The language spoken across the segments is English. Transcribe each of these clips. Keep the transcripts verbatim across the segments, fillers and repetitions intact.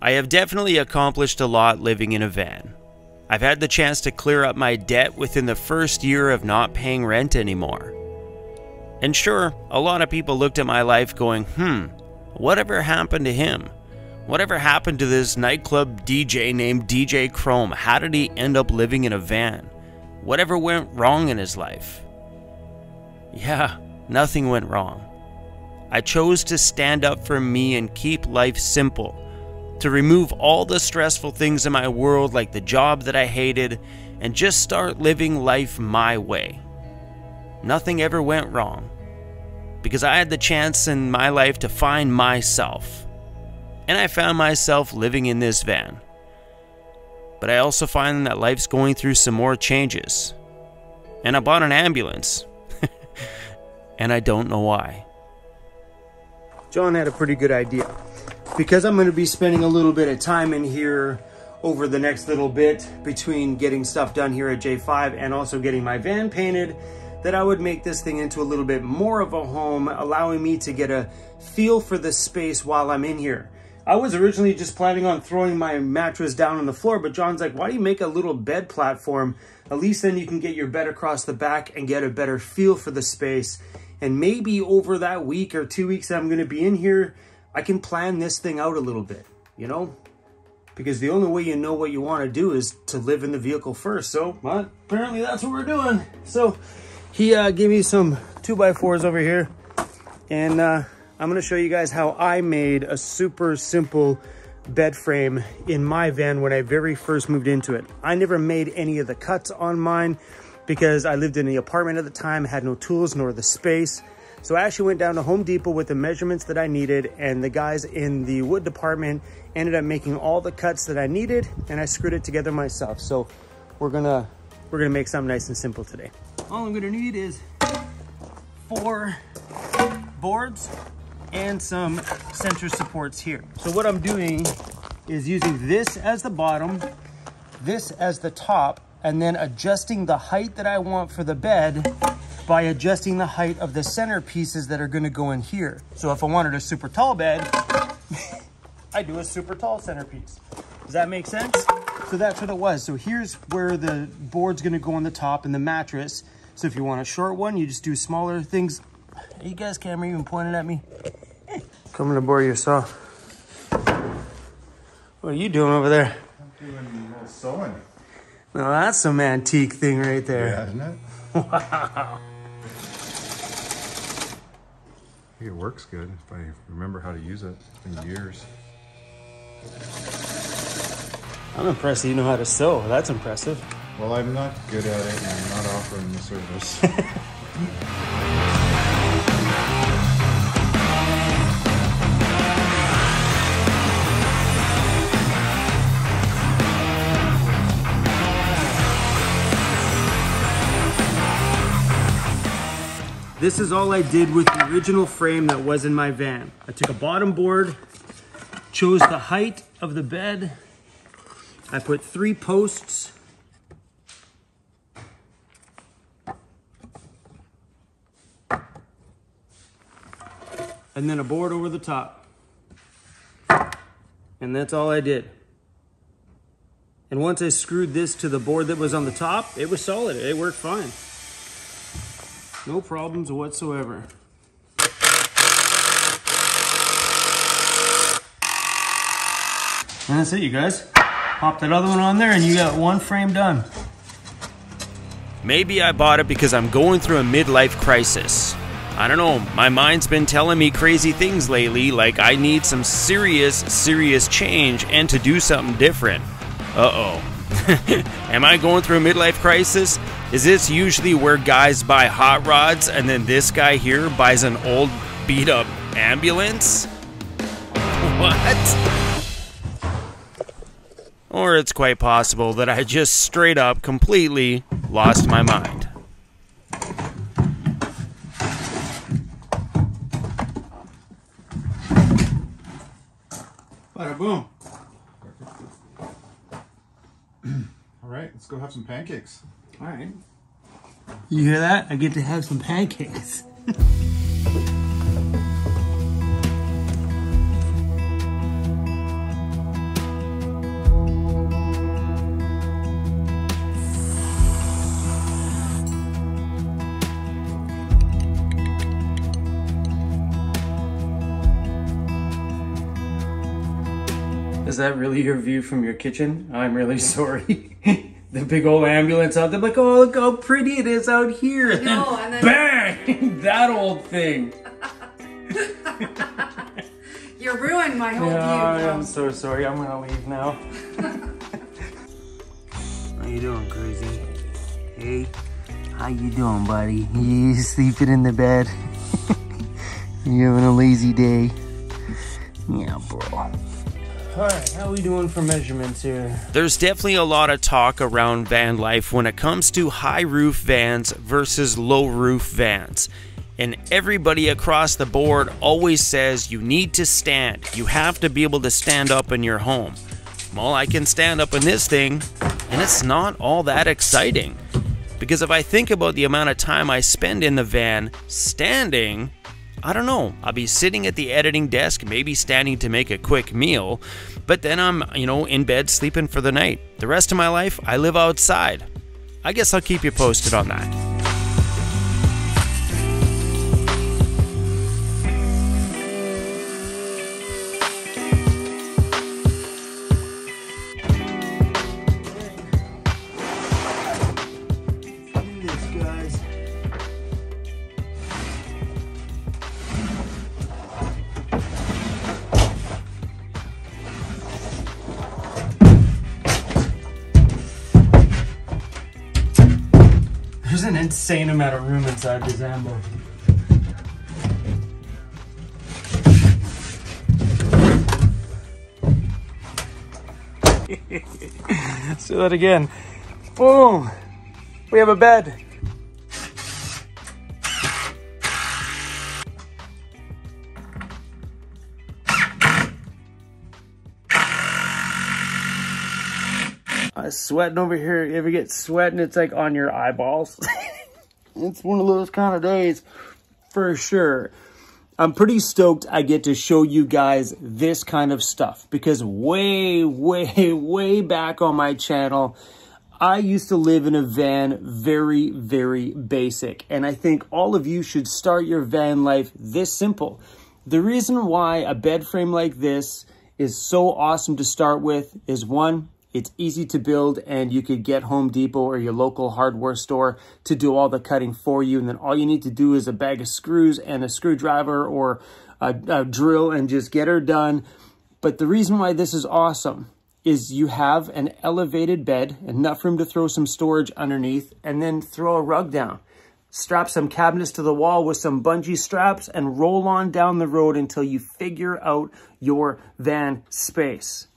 I have definitely accomplished a lot living in a van. I've had the chance to clear up my debt within the first year of not paying rent anymore. And sure, a lot of people looked at my life going, hmm, whatever happened to him? Whatever happened to this nightclub D J named D J Chrome? How did he end up living in a van? Whatever went wrong in his life? Yeah, nothing went wrong. I chose to stand up for me and keep life simple, to remove all the stressful things in my world like the job that I hated and just start living life my way. Nothing ever went wrong because I had the chance in my life to find myself, and I found myself living in this van. But I also find that life's going through some more changes, and I bought an ambulance and I don't know why. John had a pretty good idea. Because I'm going to be spending a little bit of time in here over the next little bit between getting stuff done here at J five and also getting my van painted, that I would make this thing into a little bit more of a home, allowing me to get a feel for the space while I'm in here. I was originally just planning on throwing my mattress down on the floor, but John's like, why do you make a little bed platform? At least then you can get your bed across the back and get a better feel for the space. And maybe over that week or two weeks that I'm going to be in here, I can plan this thing out a little bit, you know? Because the only way you know what you want to do is to live in the vehicle first. So, well, apparently that's what we're doing. So he uh, gave me some two by fours over here. And uh, I'm going to show you guys how I made a super simple bed frame in my van when I very first moved into it. I never made any of the cuts on mine because I lived in the apartment at the time, had no tools nor the space. So I actually went down to Home Depot with the measurements that I needed, and the guys in the wood department ended up making all the cuts that I needed, and I screwed it together myself. So we're gonna we're gonna make something nice and simple today. All I'm gonna need is four boards and some center supports here. So what I'm doing is using this as the bottom, this as the top, and then adjusting the height that I want for the bed by adjusting the height of the center pieces that are gonna go in here. So if I wanted a super tall bed, I do a super tall centerpiece. Does that make sense? So that's what it was. So here's where the board's gonna go on the top and the mattress. So if you want a short one, you just do smaller things. Hey, you guys, camera even pointed at me. Coming to bore yourself. What are you doing over there? I'm doing a little sewing. Now that's some antique thing right there. Yeah, isn't it? Wow. It works good if I remember how to use it. It's been years. I'm impressed that you know how to sew. That's impressive. Well, I'm not good at it, and I'm not offering the service. This is all I did with the original frame that was in my van. I took a bottom board, chose the height of the bed. I put three posts. And then a board over the top. And that's all I did. And once I screwed this to the board that was on the top, it was solid. It worked fine. No problems whatsoever. And that's it, you guys. Pop that other one on there and you got one frame done. Maybe I bought it because I'm going through a midlife crisis. I don't know, my mind's been telling me crazy things lately, like I need some serious, serious change and to do something different. Uh-oh. Am I going through a midlife crisis? Is this usually where guys buy hot rods and then this guy here buys an old beat up ambulance? What? Or it's quite possible that I just straight up completely lost my mind. Bada boom. All right, let's go have some pancakes. All right. You hear that? I get to have some pancakes. Is that really your view from your kitchen? I'm really sorry. The big old ambulance out there, like, oh, look how pretty it is out here. And then, no, and then bang! That old thing. You ruined my whole yeah, view. I'm so sorry. I'm gonna leave now. How you doing, Cruzy? Hey, how you doing, buddy? You sleeping in the bed? You having a lazy day? Yeah, bro. Alright, how are we doing for measurements here? There's definitely a lot of talk around van life when it comes to high roof vans versus low roof vans. And everybody across the board always says you need to stand. You have to be able to stand up in your home. Well, I can stand up in this thing, and it's not all that exciting. Because if I think about the amount of time I spend in the van standing, I don't know, I'll be sitting at the editing desk, maybe standing to make a quick meal, but then I'm, you know, in bed sleeping for the night. The rest of my life, I live outside. I guess I'll keep you posted on that. There's an insane amount of room inside this Ambo. Let's do that again. Boom! We have a bed. Sweating over here. You ever get sweating? It's like on your eyeballs. It's one of those kind of days for sure. I'm pretty stoked I get to show you guys this kind of stuff because way, way, way back on my channel, I used to live in a van very, very basic. And I think all of you should start your van life this simple. The reason why a bed frame like this is so awesome to start with is one, it's easy to build and you could get Home Depot or your local hardware store to do all the cutting for you. And then all you need to do is a bag of screws and a screwdriver or a, a drill and just get her done. But the reason why this is awesome is you have an elevated bed, enough room to throw some storage underneath and then throw a rug down. Strap some cabinets to the wall with some bungee straps and roll on down the road until you figure out your van space.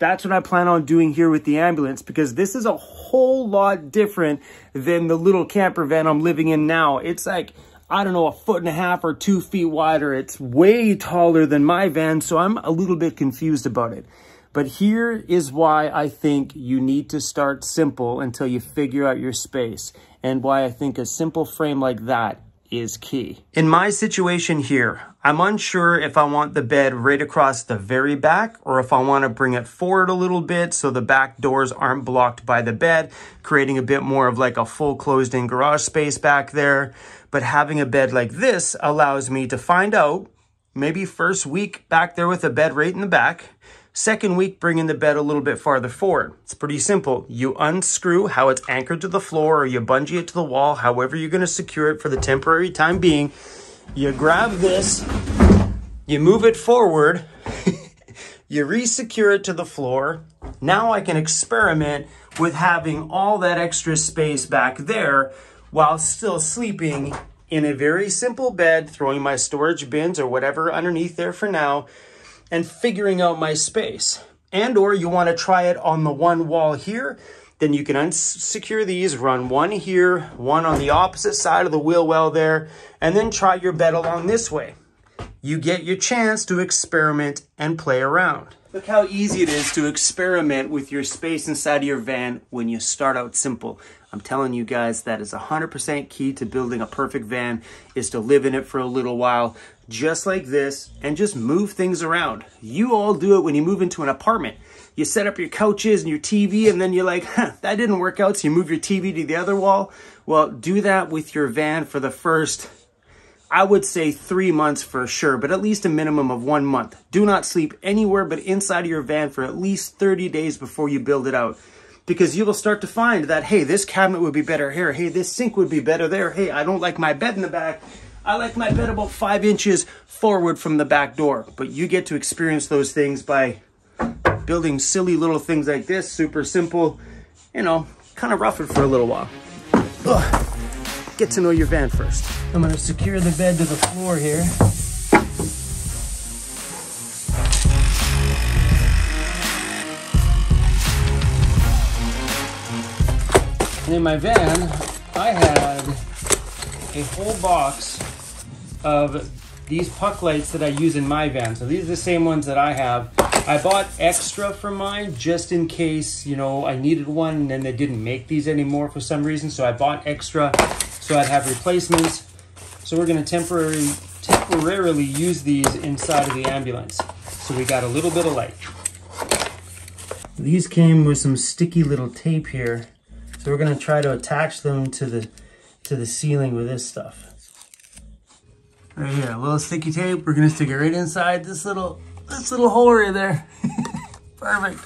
That's what I plan on doing here with the ambulance because this is a whole lot different than the little camper van I'm living in now. It's like, I don't know, a foot and a half or two feet wider. It's way taller than my van, so I'm a little bit confused about it. But here is why I think you need to start simple until you figure out your space and why I think a simple frame like that is key. In my situation here, I'm unsure if I want the bed right across the very back or if I want to bring it forward a little bit so the back doors aren't blocked by the bed, creating a bit more of like a full closed-in garage space back there. But having a bed like this allows me to find out, maybe first week back there with a bed right in the back, second week, bringing the bed a little bit farther forward. It's pretty simple. You unscrew how it's anchored to the floor or you bungee it to the wall, however you're gonna secure it for the temporary time being. You grab this, you move it forward, you re-secure it to the floor. Now I can experiment with having all that extra space back there while still sleeping in a very simple bed, throwing my storage bins or whatever underneath there for now, and figuring out my space. And or you want to try it on the one wall here, then you can unsecure these, run one here, one on the opposite side of the wheel well there, and then try your bed along this way. You get your chance to experiment and play around. Look how easy it is to experiment with your space inside of your van when you start out simple. I'm telling you guys, that is one hundred percent key to building a perfect van, is to live in it for a little while, just like this, and just move things around. You all do it when you move into an apartment. You set up your couches and your T V, and then you're like, huh, that didn't work out, so you move your T V to the other wall. Well, do that with your van for the first, I would say three months for sure, but at least a minimum of one month. Do not sleep anywhere but inside of your van for at least thirty days before you build it out, because you will start to find that, hey, this cabinet would be better here. Hey, this sink would be better there. Hey, I don't like my bed in the back. I like my bed about five inches forward from the back door. But you get to experience those things by building silly little things like this, super simple, you know, kind of rough it for a little while. Ugh. Get to know your van first. I'm gonna secure the bed to the floor here. And in my van, I had a whole box of these puck lights that I use in my van. So these are the same ones that I have. I bought extra for mine just in case, you know, I needed one and then they didn't make these anymore for some reason. So I bought extra, so I'd have replacements. So we're gonna temporarily, temporarily use these inside of the ambulance. So we got a little bit of light. These came with some sticky little tape here. So we're gonna try to attach them to the, to the ceiling with this stuff. Right here, a little sticky tape. We're gonna stick it right inside this little, this little hole right there. Perfect.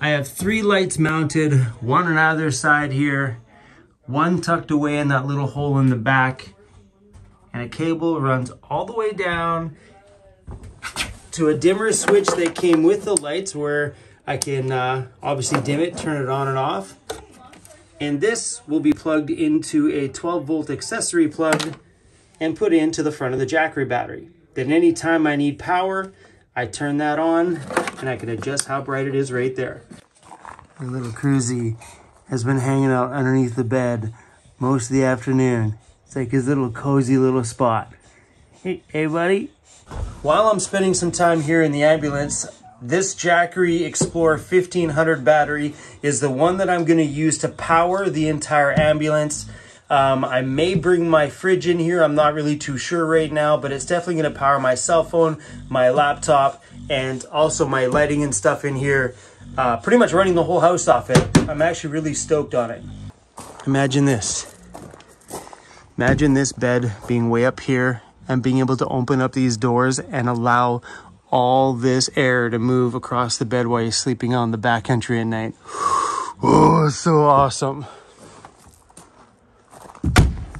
I have three lights mounted, one on either side here. One tucked away in that little hole in the back, and a cable runs all the way down to a dimmer switch that came with the lights where I can uh, obviously dim it, turn it on and off. And this will be plugged into a twelve volt accessory plug and put into the front of the Jackery battery. Then anytime I need power, I turn that on and I can adjust how bright it is right there. A little Cruzy has been hanging out underneath the bed most of the afternoon. It's like his little cozy little spot. Hey, hey buddy. While I'm spending some time here in the ambulance, this Jackery Explorer fifteen hundred battery is the one that I'm gonna use to power the entire ambulance. Um, I may bring my fridge in here. I'm not really too sure right now, but it's definitely gonna power my cell phone, my laptop, and also my lighting and stuff in here. Uh, pretty much running the whole house off it. I'm actually really stoked on it. Imagine this. Imagine this bed being way up here and being able to open up these doors and allow all this air to move across the bed while you're sleeping on the back entry at night. Oh, it's so awesome.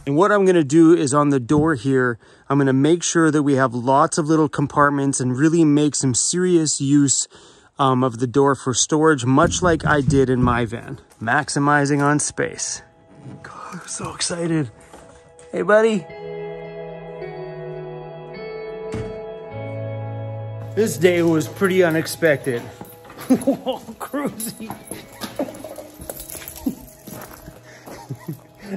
And what I'm gonna do is on the door here, I'm gonna make sure that we have lots of little compartments and really make some serious use Um, of the door for storage, much like I did in my van. Maximizing on space. God, I'm so excited. Hey, buddy. This day was pretty unexpected. Whoa, Cruzy.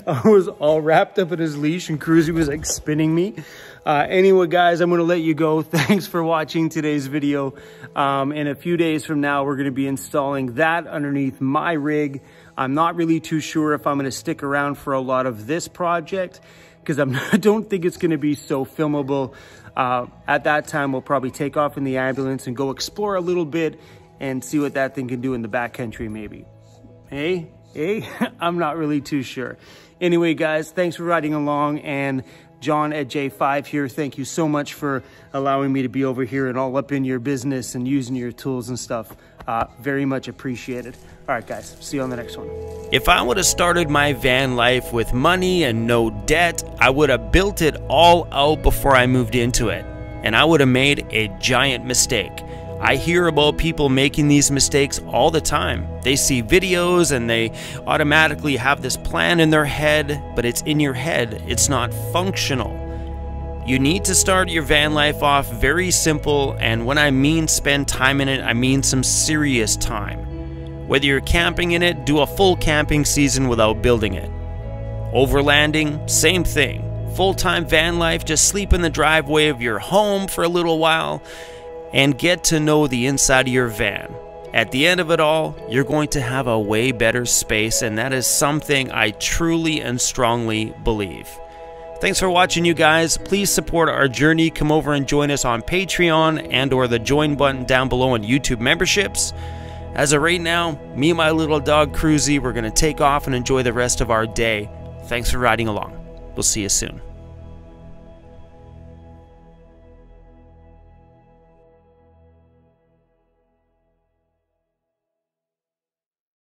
I was all wrapped up in his leash and Cruzy was like spinning me. Uh, anyway, guys, I'm going to let you go. Thanks for watching today's video. Um, and a few days from now, we're going to be installing that underneath my rig. I'm not really too sure if I'm going to stick around for a lot of this project because I'm not, I don't think it's going to be so filmable. Uh, at that time, we'll probably take off in the ambulance and go explore a little bit and see what that thing can do in the backcountry maybe. Hey, hey, I'm not really too sure. Anyway, guys, thanks for riding along, and John at J five here, thank you so much for allowing me to be over here and all up in your business and using your tools and stuff. Uh, very much appreciated. All right, guys, see you on the next one. If I would have started my van life with money and no debt, I would have built it all out before I moved into it. And I would have made a giant mistake. I hear about people making these mistakes all the time. They see videos and they automatically have this plan in their head, but it's in your head. It's not functional. You need to start your van life off very simple, and when I mean spend time in it, I mean some serious time. Whether you're camping in it, do a full camping season without building it. Overlanding, same thing. Full-time van life, just sleep in the driveway of your home for a little while, and get to know the inside of your van. At the end of it all, you're going to have a way better space, and that is something I truly and strongly believe. Thanks for watching, you guys. Please support our journey. Come over and join us on Patreon and or the join button down below on YouTube memberships. As of right now, me and my little dog Cruzy, we're gonna take off and enjoy the rest of our day. Thanks for riding along. We'll see you soon.